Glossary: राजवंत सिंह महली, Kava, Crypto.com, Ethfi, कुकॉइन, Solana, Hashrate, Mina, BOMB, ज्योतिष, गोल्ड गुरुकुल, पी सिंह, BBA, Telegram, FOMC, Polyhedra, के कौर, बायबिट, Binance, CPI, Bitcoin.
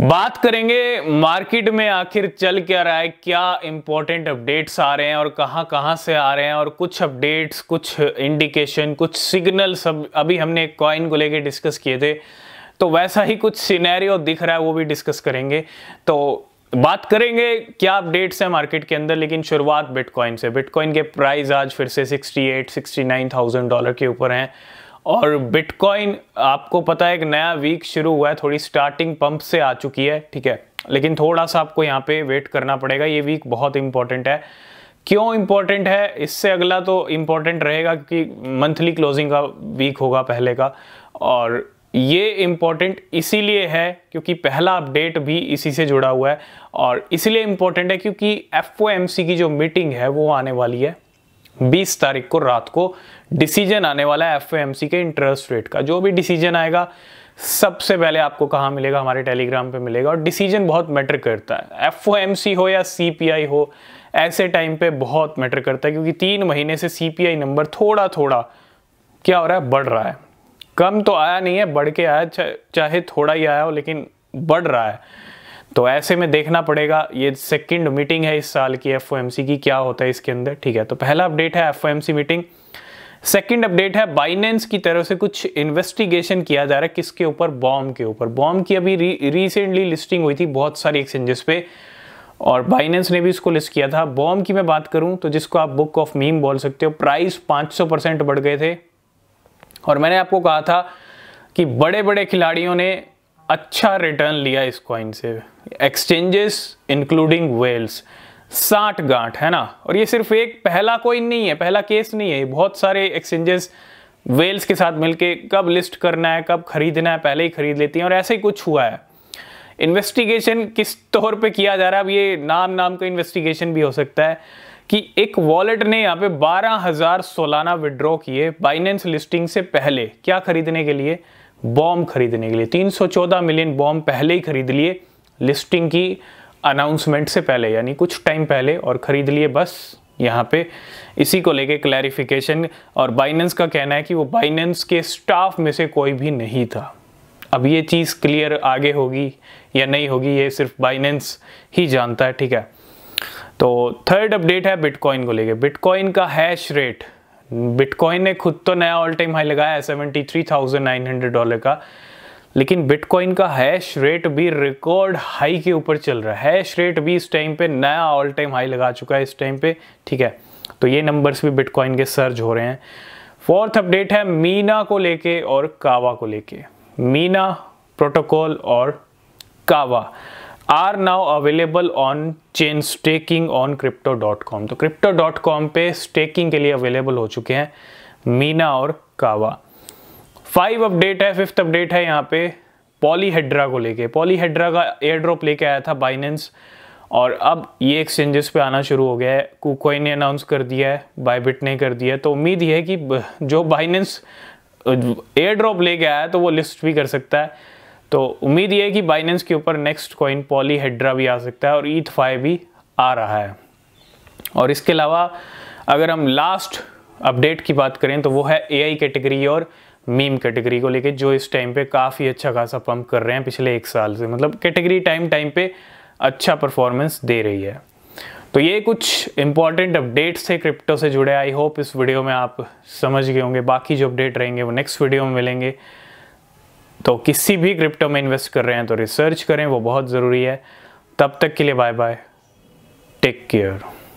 बात करेंगे मार्केट में आखिर चल क्या रहा है, क्या इंपॉर्टेंट अपडेट्स आ रहे हैं और कहां से आ रहे हैं, और कुछ अपडेट्स, कुछ इंडिकेशन, कुछ सिग्नल सब अभी हमने कॉइन को लेके डिस्कस किए थे, तो वैसा ही कुछ सिनेरियो दिख रहा है, वो भी डिस्कस करेंगे। तो बात करेंगे क्या अपडेट्स हैं मार्केट के अंदर, लेकिन शुरुआत बिटकॉइन से। बिटकॉइन के प्राइस आज फिर से 68-69,000 डॉलर के ऊपर हैं और बिटकॉइन आपको पता है एक नया वीक शुरू हुआ है, थोड़ी स्टार्टिंग पंप से आ चुकी है, ठीक है, लेकिन थोड़ा सा आपको यहाँ पे वेट करना पड़ेगा। ये वीक बहुत इंपॉर्टेंट है। क्यों इंपॉर्टेंट है? इससे अगला तो इंपॉर्टेंट रहेगा क्योंकि मंथली क्लोजिंग का वीक होगा पहले का, और ये इम्पॉर्टेंट इसीलिए है क्योंकि पहला अपडेट भी इसी से जुड़ा हुआ है, और इसलिए इम्पॉर्टेंट है क्योंकि FOMC की जो मीटिंग है वो आने वाली है 20 तारीख को रात को। डिसीजन आने वाला है FOMC के इंटरेस्ट रेट का। जो भी डिसीजन आएगा सबसे पहले आपको कहाँ मिलेगा? हमारे टेलीग्राम पे मिलेगा। और डिसीजन बहुत मैटर करता है, FOMC हो या CPI हो, ऐसे टाइम पे बहुत मैटर करता है क्योंकि 3 महीने से CPI नंबर थोड़ा थोड़ा क्या हो रहा है, बढ़ रहा है। कम तो आया नहीं है, बढ़ के आया, चाहे थोड़ा ही आया हो लेकिन बढ़ रहा है। तो ऐसे में देखना पड़ेगा, ये सेकंड मीटिंग है इस साल की FOMC की, क्या होता है इसके अंदर, ठीक है। तो पहला अपडेट है FOMC मीटिंग। सेकंड अपडेट है बाइनेंस की तरफ से कुछ इन्वेस्टिगेशन किया जा रहा है, किसके ऊपर? बॉम्ब के ऊपर। बॉम्ब की अभी रिसेंटली लिस्टिंग हुई थी बहुत सारी एक्सचेंजेस पे और बाइनेंस ने भी इसको लिस्ट किया था। बॉम्ब की मैं बात करूँ तो जिसको आप बुक ऑफ मीम बोल सकते हो, प्राइस 500% बढ़ गए थे और मैंने आपको कहा था कि बड़े बड़े खिलाड़ियों ने अच्छा रिटर्न लिया इस कॉइन से। एक्सचेंजेस इंक्लूडिंग वेल्स 60 गांठ, है ना। और ये सिर्फ एक पहला कॉइन नहीं है, पहला केस नहीं है, बहुत सारे एक्सचेंजेस वेल्स के साथ मिलके कब लिस्ट करना है, कब खरीदना है, पहले ही खरीद लेती हैं, और ऐसे ही कुछ हुआ है। इन्वेस्टिगेशन किस तौर पे किया जा रहा है, अब ये नाम का इन्वेस्टिगेशन भी हो सकता है कि एक वॉलेट ने यहाँ पे 12,000 सोलाना विड्रॉ किए बाइनेंस लिस्टिंग से पहले। क्या खरीदने के लिए? बॉम्ब खरीदने के लिए। 314 मिलियन बॉम्ब पहले ही खरीद लिए लिस्टिंग की अनाउंसमेंट से पहले, यानी कुछ टाइम पहले, और खरीद लिए। बस यहाँ पे इसी को लेके क्लैरिफिकेशन, और बाइनेंस का कहना है कि वो बाइनेंस के स्टाफ में से कोई भी नहीं था। अब ये चीज़ क्लियर आगे होगी या नहीं होगी ये सिर्फ बाइनेंस ही जानता है, ठीक है। तो थर्ड अपडेट है बिटकॉइन को लेके। बिटकॉइन का हैश रेट, बिटकॉइन ने खुद तो नया ऑल टाइम हाई लगाया है 73,900 डॉलर का, लेकिन बिटकॉइन का हैश रेट भी रिकॉर्ड हाई के ऊपर चल रहा है। हैश रेट भी इस टाइम पे नया ऑल टाइम हाई लगा चुका है इस टाइम पे, ठीक है। तो ये नंबर्स भी बिटकॉइन के सर्ज हो रहे हैं। फोर्थ अपडेट है मीना को लेके और कावा को लेके। मीना प्रोटोकॉल और Kava are now available on chain staking on Crypto.com। तो Crypto.com पे स्टेकिंग के लिए अवेलेबल हो चुके हैं मीना और कावा। 5th अपडेट है यहाँ पे पॉलीहेड्रा को लेके। पॉलीहेड्रा का एयर ड्रॉप लेके आया था बाइनेंस और अब ये एक्सचेंजेस पे आना शुरू हो गया है। कुकॉइन ने अनाउंस कर दिया है, बायबिट ने कर दिया है, तो उम्मीद ये है कि जो बाइनेंस एयर ड्रॉप लेके आया है तो वो लिस्ट भी कर सकता है। तो उम्मीद ये है कि बाइनेंस के ऊपर नेक्स्ट कॉइन पॉलीहेड्रा भी आ सकता है और ईथफाई भी आ रहा है। और इसके अलावा अगर हम लास्ट अपडेट की बात करें तो वो है AI कैटेगरी और मीम कैटेगरी को लेके, जो इस टाइम पे काफ़ी अच्छा खासा पंप कर रहे हैं पिछले 1 साल से। मतलब कैटेगरी टाइम टाइम पे अच्छा परफॉर्मेंस दे रही है। तो ये कुछ इंपॉर्टेंट अपडेट्स थे क्रिप्टो से जुड़े। आई होप इस वीडियो में आप समझ गए होंगे। बाकी जो अपडेट रहेंगे वो नेक्स्ट वीडियो में मिलेंगे। तो किसी भी क्रिप्टो में इन्वेस्ट कर रहे हैं तो रिसर्च करें, वो बहुत ज़रूरी है। तब तक के लिए बाय बाय, टेक केयर।